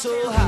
so high.